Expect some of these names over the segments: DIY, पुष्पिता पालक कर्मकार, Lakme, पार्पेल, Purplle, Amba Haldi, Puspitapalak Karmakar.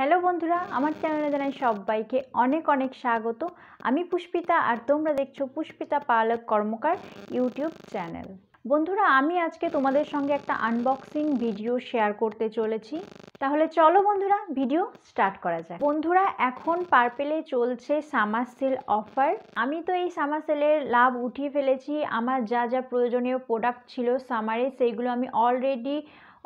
Hello बंधुरा आमार चैनले जानाई सबाइके अनेक अनेक स्वागत। आमी पुष्पिता और तोमरा देखछो पुष्पिता पालक कर्मकार यूट्यूब चैनल। बंधुरा आमी आजके तोमादेर संगे एकटा आनबक्सिंग भिडियो शेयर करते चलेछि। ताहले चलो बंधुरा भिडियो स्टार्ट करा जाक। बंधुरा एखन पार्पेले चलछे सामार सेल अफार। आमी तो एई सामार सेलेर लाभ उठिये फेलेछि। आमार जा जा प्रयोजनीय प्रोडक्ट छिलो सामारे सेइगुलो आमी अलरेडी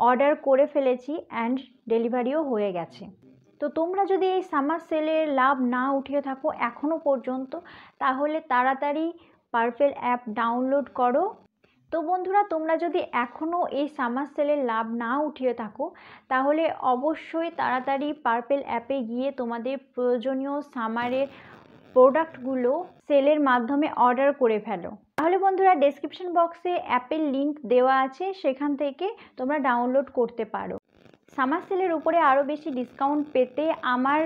अर्डार करे फेलेछि एंड डेलिभारिओ हये गेछे। तो तुम्हारा जो ये सामार सेलर लाभ ना उठिए थको एखोनो पर्यन्त ताहले ताड़ाताड़ी पार्पेल ऐप डाउनलोड करो। तो बंधुरा तुम्हारा जो एखोनो ये सामार सेलर लाभ ना उठिए थको ताहले अवश्य ताड़ाताड़ी पार्पेल ऐपे गिये तुम्हारे प्रयोजनीय सामारेर प्रोडक्टगुलो सेलर माध्यमे अर्डर करे फेलो। তাহলে বন্ধুরা ডেসক্রিপশন বক্সে অ্যাপের লিংক দেওয়া আছে, সেখান থেকে তোমরা ডাউনলোড করতে পারো। সামার সেলের উপরে আরও বেশি ডিসকাউন্ট পেতে আমার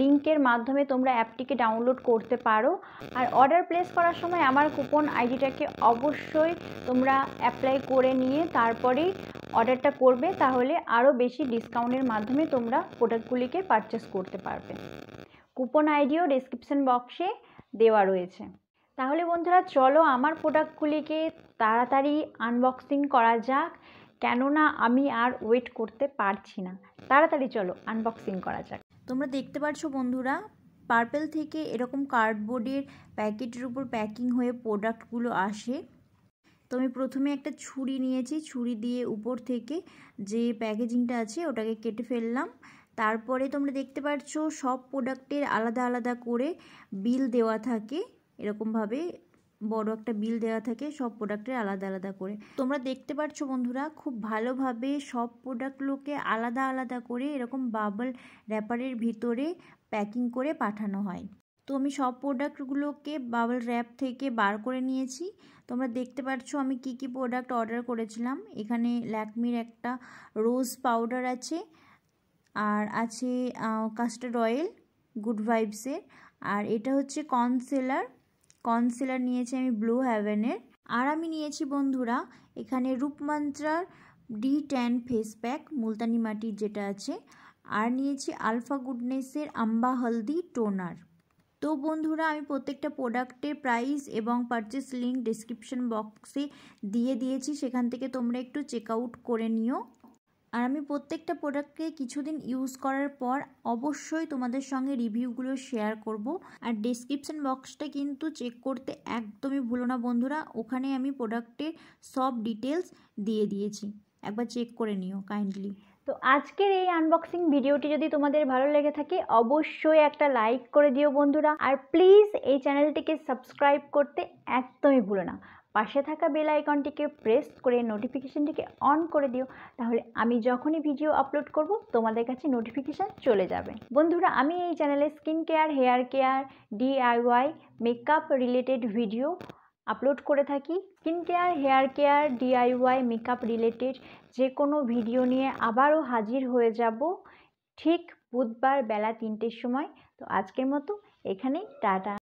লিংকের মাধ্যমে তোমরা অ্যাপটিকে ডাউনলোড করতে পারো। আর অর্ডার প্লেস করার সময় আমার কুপন আইডিটাকে অবশ্যই তোমরা অ্যাপ্লাই করে নিয়ে তারপরেই অর্ডারটা করবে, তাহলে আরও বেশি ডিসকাউন্টের মাধ্যমে তোমরা প্রোডাক্টগুলিকে পারচেস করতে পারবে। কুপন আইডিও ডেসক্রিপশন বক্সে দেওয়া রয়েছে। তাহলে বন্ধুরা চলো আমার প্রোডাক্টগুলিকে তাড়াতাড়ি আনবক্সিং করা যাক, কেননা আমি আর ওয়েট করতে পারছি না। তাড়াতাড়ি চলো আনবক্সিং করা যাক। তোমরা দেখতে পাচ্ছ বন্ধুরা পার্পেল থেকে এরকম কার্ডবোর্ডের প্যাকেটের উপর প্যাকিং হয়ে প্রোডাক্টগুলো আসে। তো আমি প্রথমে একটা ছুরি নিয়েছি, ছুরি দিয়ে উপর থেকে যে প্যাকেজিংটা আছে ওটাকে কেটে ফেললাম। তারপরে তোমরা দেখতে পাচ্ছ সব প্রোডাক্টের আলাদা আলাদা করে বিল দেওয়া থাকে, এরকম ভাবে বড় একটা বিল দেওয়া থাকে সব প্রোডাক্টের আলাদা আলাদা করে। তোমরা দেখতে পাচ্ছ বন্ধুরা খুব ভালোভাবে সব প্রোডাক্টগুলোকে আলাদা আলাদা করে এরকম বাবল র্যাপারের ভিতরে প্যাকিং করে পাঠানো হয়। তো আমি সব প্রোডাক্টগুলোকে বাবল র্যাপ থেকে বার করে নিয়েছি। তোমরা দেখতে পাচ্ছ আমি কি কি প্রোডাক্ট অর্ডার করেছিলাম। এখানে ল্যাকমির একটা রোজ পাউডার আছে, আর আছে কাস্টার্ড অয়েল গুড ভাইবসের, আর এটা হচ্ছে কনসিলার। কনসিলার নিয়েছি আমি ব্লু হেভেনের। আর আমি নিয়েছি বন্ধুরা এখানে রূপ মন্ত্রার D10 ফেস প্যাক মুলতানি মাটির যেটা আছে, আর নিয়েছি আলফা গুডনেসের আম্বা হলদি টোনার। তো বন্ধুরা আমি প্রত্যেকটা প্রোডাক্টের প্রাইস এবং পারচেস লিঙ্ক ডেসক্রিপশন বক্সে দিয়ে দিয়েছি, সেখান থেকে তোমরা একটু চেক আউট করে নিও। আর আমি প্রত্যেকটা প্রোডাক্টকে কিছুদিন ইউজ করার পর অবশ্যই তোমাদের সঙ্গে রিভিউগুলো শেয়ার করব। আর ডেসক্রিপশন বক্সটা কিন্তু চেক করতে একদমই ভুলো না বন্ধুরা, ওখানে আমি প্রোডাক্টের সব ডিটেলস দিয়ে দিয়েছি, একবার চেক করে নিও কাইন্ডলি। তো আজকের এই আনবক্সিং ভিডিওটি যদি তোমাদের ভালো লেগে থাকে অবশ্যই একটা লাইক করে দিও বন্ধুরা, আর প্লিজ এই চ্যানেলটিকে সাবস্ক্রাইব করতে একদমই ভুলো না। পাশে থাকা বেল আইকনটিকে প্রেস করে নোটিফিকেশনটিকে অন করে দিও, তাহলে আমি যখনই ভিডিও আপলোড করব তোমাদের কাছে নোটিফিকেশন চলে যাবে। বন্ধুরা আমি এই চ্যানেলে skin care, hair care, DIY, makeup related video upload করে থাকি। Skin care, hair care, DIY, makeup related যে কোনো ভিডিও নিয়ে আবারও হাজির হয়ে যাব ঠিক বুধবার বেলা 3টের সময়। তো আজকের মতো এখানেই টাটা।